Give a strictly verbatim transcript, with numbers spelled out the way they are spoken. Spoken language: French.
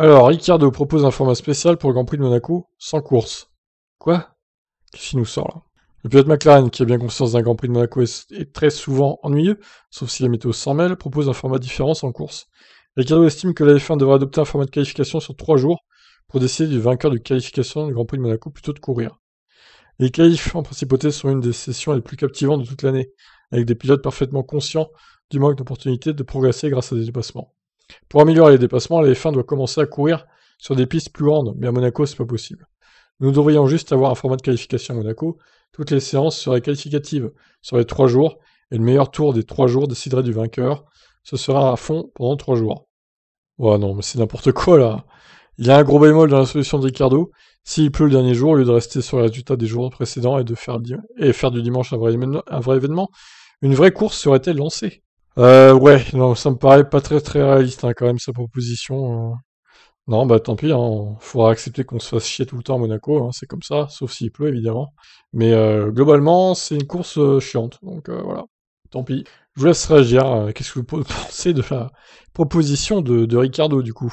Alors, Ricciardo propose un format spécial pour le Grand Prix de Monaco, sans course. Quoi? Qu'est-ce qu'il nous sort là? Le pilote McLaren, qui a bien conscience d'un Grand Prix de Monaco est, est très souvent ennuyeux, sauf si la météo s'en mêle, propose un format différent sans course. Ricciardo estime que la F un devrait adopter un format de qualification sur trois jours pour décider du vainqueur de qualification du Grand Prix de Monaco plutôt que de courir. Les qualifs en principauté sont une des sessions les plus captivantes de toute l'année, avec des pilotes parfaitement conscients du manque d'opportunités de progresser grâce à des dépassements. Pour améliorer les dépassements, la F un doit commencer à courir sur des pistes plus grandes, mais à Monaco c'est pas possible. Nous devrions juste avoir un format de qualification à Monaco, toutes les séances seraient qualificatives sur les trois jours, et le meilleur tour des trois jours déciderait du vainqueur, ce sera à fond pendant trois jours. Ouais non, mais c'est n'importe quoi là. Il y a un gros bémol dans la solution de Ricciardo, s'il pleut le dernier jour, au lieu de rester sur les résultats des jours précédents et de faire, et faire du dimanche un vrai, un vrai événement, une vraie course serait-elle lancée? Euh, ouais, non, ça me paraît pas très très réaliste hein, quand même sa proposition. Euh... Non, bah tant pis, hein, faudra accepter qu'on se fasse chier tout le temps à Monaco, hein, c'est comme ça, sauf s'il pleut évidemment. Mais euh, globalement, c'est une course euh, chiante, donc euh, voilà, tant pis. Je vous laisse réagir, euh, qu'est-ce que vous pensez de la proposition de, de Ricciardo du coup?